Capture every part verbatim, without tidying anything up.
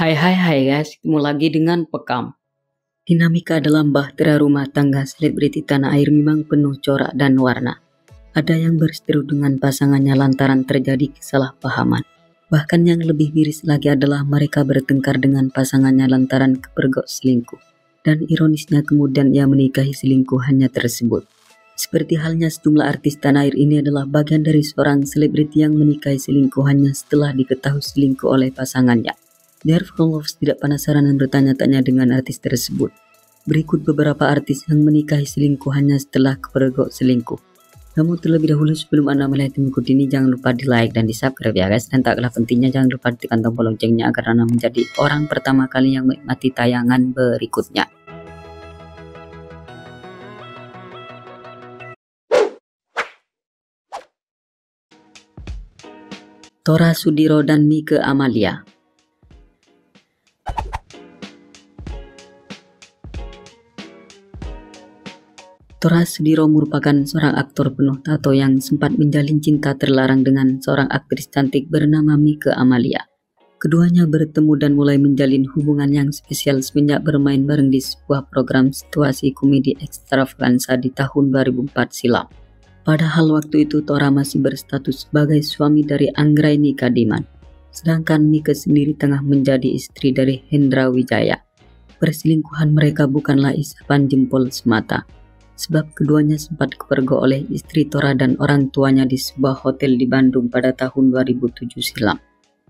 Hai hai hai guys, ketemu lagi dengan Pekam. Dinamika dalam bahtera rumah tangga selebriti tanah air memang penuh corak dan warna. Ada yang berseteru dengan pasangannya lantaran terjadi kesalahpahaman. Bahkan yang lebih miris lagi adalah mereka bertengkar dengan pasangannya lantaran kepergok selingkuh. Dan ironisnya kemudian ia menikahi selingkuhannya tersebut. Seperti halnya sejumlah artis tanah air, ini adalah bagian dari seorang selebriti yang menikahi selingkuhannya setelah diketahui selingkuh oleh pasangannya. Therefore, tidak penasaran dan bertanya-tanya dengan artis tersebut. Berikut beberapa artis yang menikahi selingkuhannya setelah kepergok selingkuh. Namun terlebih dahulu sebelum Anda melihat video ini, jangan lupa di like dan di subscribe ya guys. Dan tak kalah pentingnya, jangan lupa tekan tombol loncengnya agar Anda menjadi orang pertama kali yang menikmati tayangan berikutnya. Tora Sudiro dan Mieke Amalia. Tora Sudiro merupakan seorang aktor penuh tato yang sempat menjalin cinta terlarang dengan seorang aktris cantik bernama Mieke Amalia. Keduanya bertemu dan mulai menjalin hubungan yang spesial semenjak bermain bareng di sebuah program situasi komedi Extravaganza di tahun dua ribu empat silam. Padahal waktu itu Tora masih berstatus sebagai suami dari Anggraini Kadiman, sedangkan Mieke sendiri tengah menjadi istri dari Hendra Wijaya. Perselingkuhan mereka bukanlah isapan jempol semata, sebab keduanya sempat kepergok oleh istri Tora dan orang tuanya di sebuah hotel di Bandung pada tahun dua ribu tujuh silam.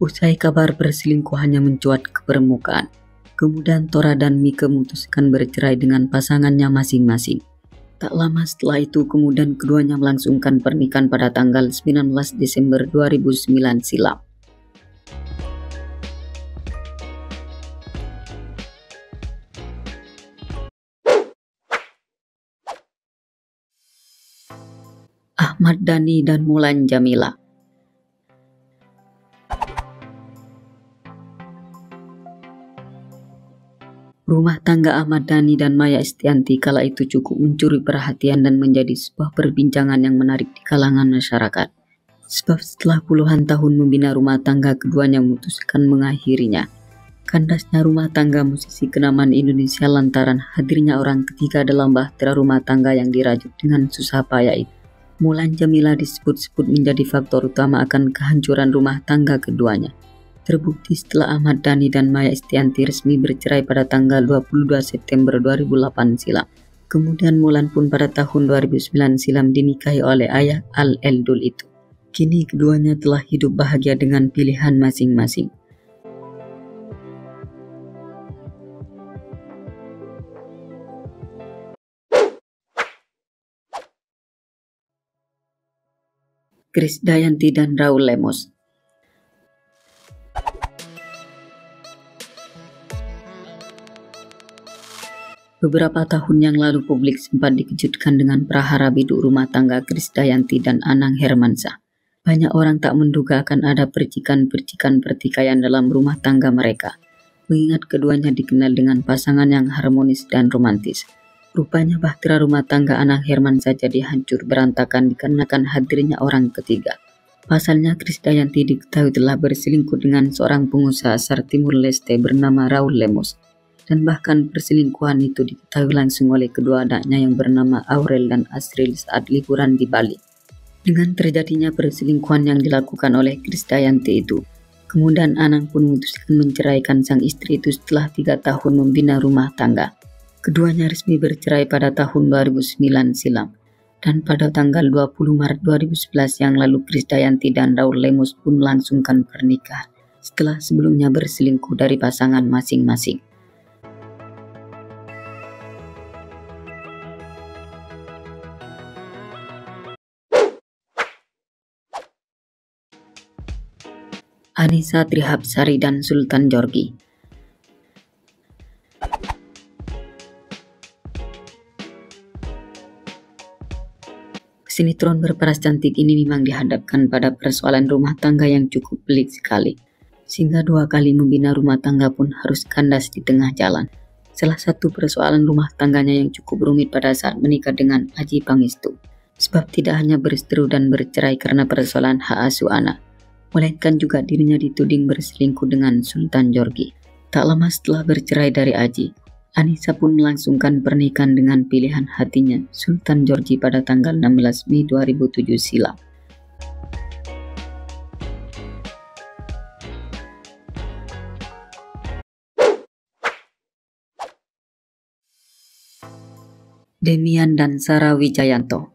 Usai kabar perselingkuhannya mencuat ke permukaan, kemudian Tora dan Mieke memutuskan bercerai dengan pasangannya masing-masing. Tak lama setelah itu, kemudian keduanya melangsungkan pernikahan pada tanggal sembilan belas Desember dua ribu sembilan silam. Ahmad Dhani dan Mulan Jameela. Rumah tangga Ahmad Dhani dan Maya Estianty kala itu cukup mencuri perhatian dan menjadi sebuah perbincangan yang menarik di kalangan masyarakat. Sebab setelah puluhan tahun membina rumah tangga, keduanya memutuskan mengakhirinya. Kandasnya rumah tangga musisi kenamaan Indonesia lantaran hadirnya orang ketiga dalam bahtera rumah tangga yang dirajut dengan susah payah itu. Mulan Jameela disebut-sebut menjadi faktor utama akan kehancuran rumah tangga keduanya. Terbukti setelah Ahmad Dhani dan Maya Estianty resmi bercerai pada tanggal dua puluh dua September dua ribu delapan silam. Kemudian Mulan pun pada tahun dua ribu sembilan silam dinikahi oleh ayah Al-Eldul itu. Kini keduanya telah hidup bahagia dengan pilihan masing-masing. Krisdayanti dan Raul Lemos. Beberapa tahun yang lalu publik sempat dikejutkan dengan prahara biduk rumah tangga Krisdayanti dan Anang Hermansyah. Banyak orang tak menduga akan ada percikan-percikan pertikaian dalam rumah tangga mereka, mengingat keduanya dikenal dengan pasangan yang harmonis dan romantis. Rupanya bahtera rumah tangga Anang Hermansyah jadi hancur berantakan dikarenakan hadirnya orang ketiga. Pasalnya Krisdayanti diketahui telah berselingkuh dengan seorang pengusaha asal Timur Leste bernama Raul Lemos. Dan bahkan perselingkuhan itu diketahui langsung oleh kedua anaknya yang bernama Aurel dan Azriel saat liburan di Bali. Dengan terjadinya perselingkuhan yang dilakukan oleh Krisdayanti itu, kemudian Anang pun memutuskan menceraikan sang istri itu setelah tiga tahun membina rumah tangga. Keduanya resmi bercerai pada tahun dua ribu sembilan silam, dan pada tanggal dua puluh Maret dua ribu sebelas yang lalu Krisdayanti dan Raul Lemos pun melangsungkan pernikahan setelah sebelumnya berselingkuh dari pasangan masing-masing. Anissa Trihapsari dan Sultan Djorghi. Sinetron berperas cantik ini memang dihadapkan pada persoalan rumah tangga yang cukup pelik sekali, sehingga dua kali membina rumah tangga pun harus kandas di tengah jalan. Salah satu persoalan rumah tangganya yang cukup rumit pada saat menikah dengan Haji Pangistu, sebab tidak hanya berseteru dan bercerai karena persoalan hak asuh anak, melainkan juga dirinya dituding berselingkuh dengan Sultan Djorghi. Tak lama setelah bercerai dari Aji, Anissa pun melangsungkan pernikahan dengan pilihan hatinya, Sultan Djorghi, pada tanggal enam belas Mei dua ribu tujuh silam. Demian dan Sara Wijayanto.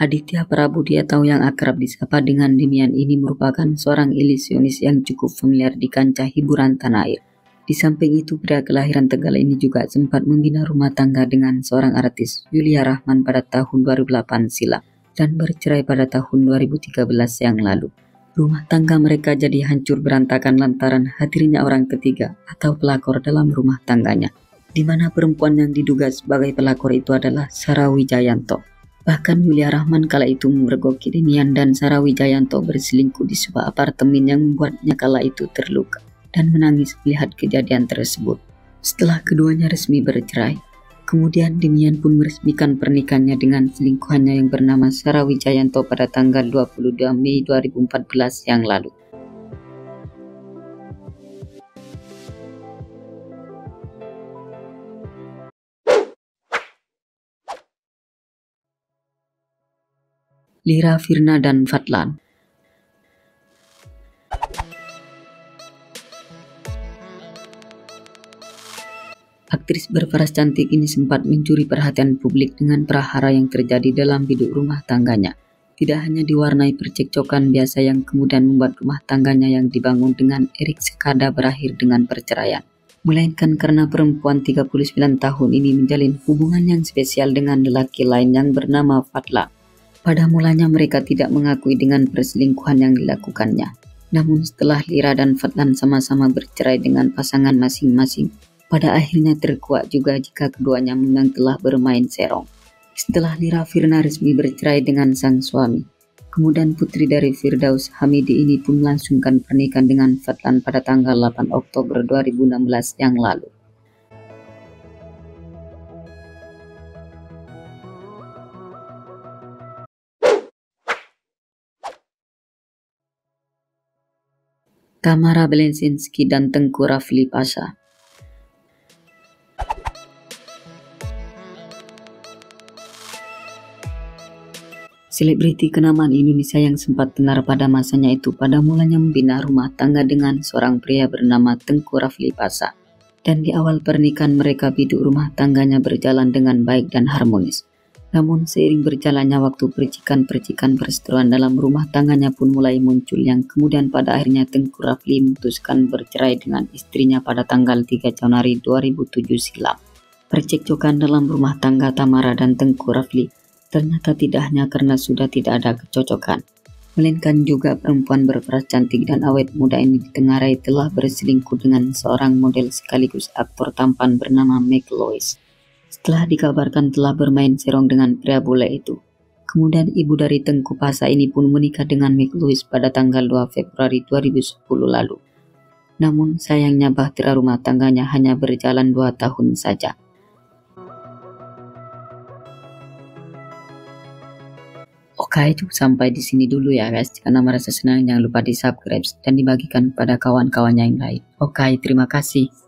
Aditya Prabudi atau yang akrab disapa dengan Demian ini merupakan seorang ilusionis yang cukup familiar di kancah hiburan tanah air. Di samping itu, pria kelahiran Tegal ini juga sempat membina rumah tangga dengan seorang artis, Yulia Rahman, pada tahun dua ribu delapan silam dan bercerai pada tahun dua ribu tiga belas yang lalu. Rumah tangga mereka jadi hancur berantakan lantaran hadirnya orang ketiga atau pelakor dalam rumah tangganya, di mana perempuan yang diduga sebagai pelakor itu adalah Sara Wijayanto. Bahkan Yulia Rahman kala itu mergoki Demian dan Sara Wijayanto berselingkuh di sebuah apartemen yang membuatnya kala itu terluka dan menangis melihat kejadian tersebut. Setelah keduanya resmi bercerai, kemudian Demian pun meresmikan pernikahannya dengan selingkuhannya yang bernama Sara Wijayanto pada tanggal dua puluh dua Mei dua ribu empat belas yang lalu. Lyra Virna dan Fadlan. Aktris berparas cantik ini sempat mencuri perhatian publik dengan prahara yang terjadi dalam biduk rumah tangganya. Tidak hanya diwarnai percekcokan biasa yang kemudian membuat rumah tangganya yang dibangun dengan Eric Sekada berakhir dengan perceraian, melainkan karena perempuan tiga puluh sembilan tahun ini menjalin hubungan yang spesial dengan lelaki lain yang bernama Fadlan. Pada mulanya mereka tidak mengakui dengan perselingkuhan yang dilakukannya. Namun setelah Lyra dan Fadlan sama-sama bercerai dengan pasangan masing-masing, pada akhirnya terkuak juga jika keduanya memang telah bermain serong. Setelah Lyra Virna resmi bercerai dengan sang suami, kemudian putri dari Firdaus Hamidi ini pun melangsungkan pernikahan dengan Fadlan pada tanggal delapan Oktober dua ribu enam belas yang lalu. Kamara Belensinski dan Teuku Rafly Pasha. Selebriti kenamaan Indonesia yang sempat tenar pada masanya itu pada mulanya membina rumah tangga dengan seorang pria bernama Teuku Rafly Pasha, dan di awal pernikahan mereka biduk rumah tangganya berjalan dengan baik dan harmonis. Namun seiring berjalannya waktu, percikan-percikan perseteruan dalam rumah tangganya pun mulai muncul, yang kemudian pada akhirnya Teuku Rafly memutuskan bercerai dengan istrinya pada tanggal tiga Januari dua ribu tujuh silam. Percekcokan dalam rumah tangga Kamara dan Teuku Rafly ternyata tidak hanya karena sudah tidak ada kecocokan, melainkan juga perempuan berparas cantik dan awet muda ini ditengarai telah berselingkuh dengan seorang model sekaligus aktor tampan bernama Mike Lewis. Setelah dikabarkan telah bermain serong dengan pria bule itu, kemudian ibu dari Teuku Pasha ini pun menikah dengan Mike Lewis pada tanggal dua Februari dua ribu sepuluh lalu. Namun sayangnya bahtera rumah tangganya hanya berjalan dua tahun saja. Oke, cukup sampai di sini dulu ya guys. Jika merasa senang, jangan lupa di subscribe dan dibagikan kepada kawan-kawannya yang lain. Oke, terima kasih.